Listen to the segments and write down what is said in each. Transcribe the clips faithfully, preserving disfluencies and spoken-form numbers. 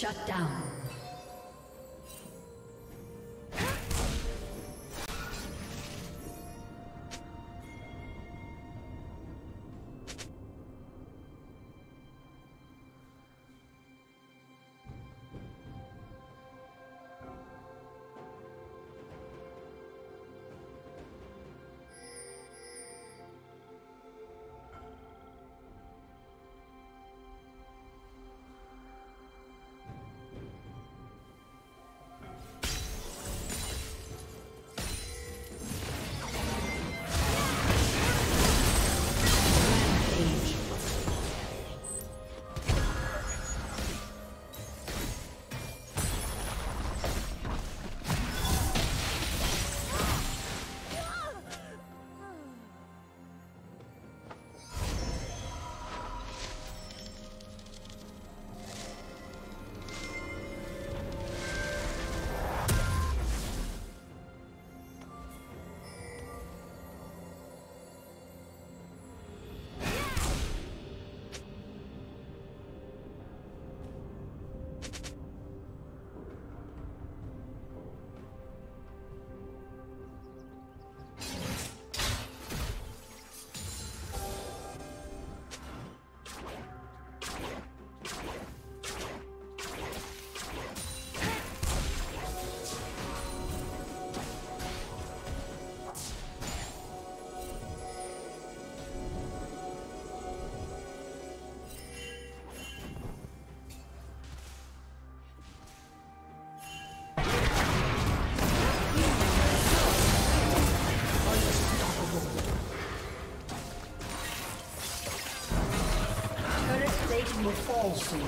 Shut down. Awesome.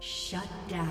Shut down.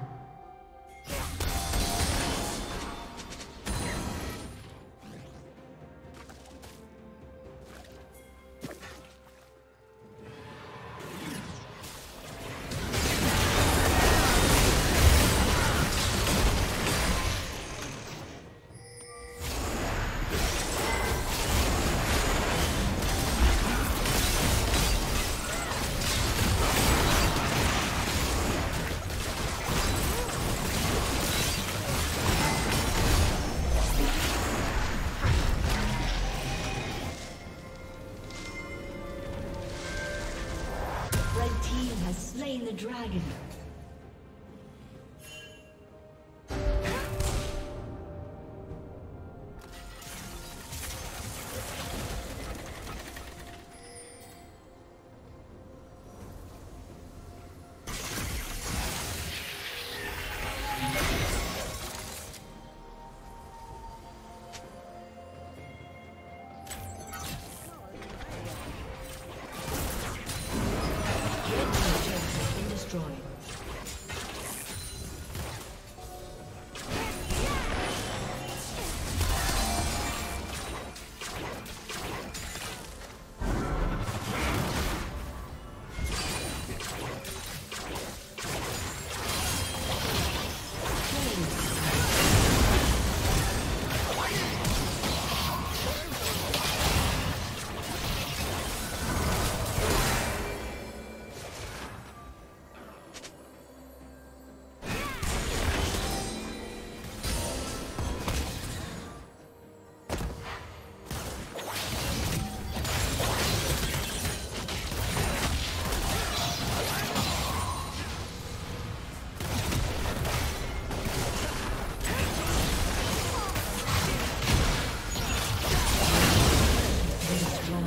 team has slain the dragon.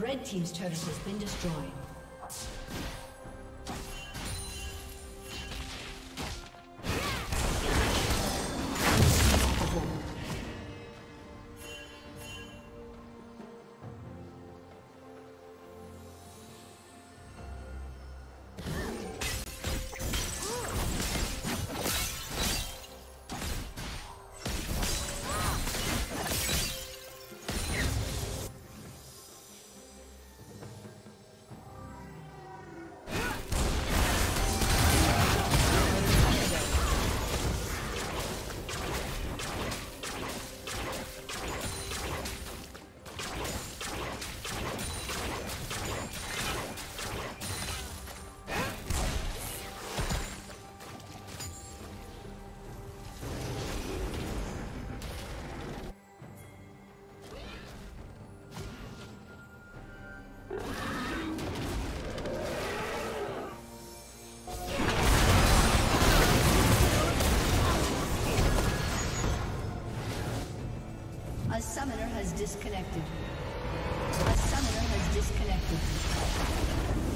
Red team's turret has been destroyed. A summoner has disconnected. A summoner has disconnected.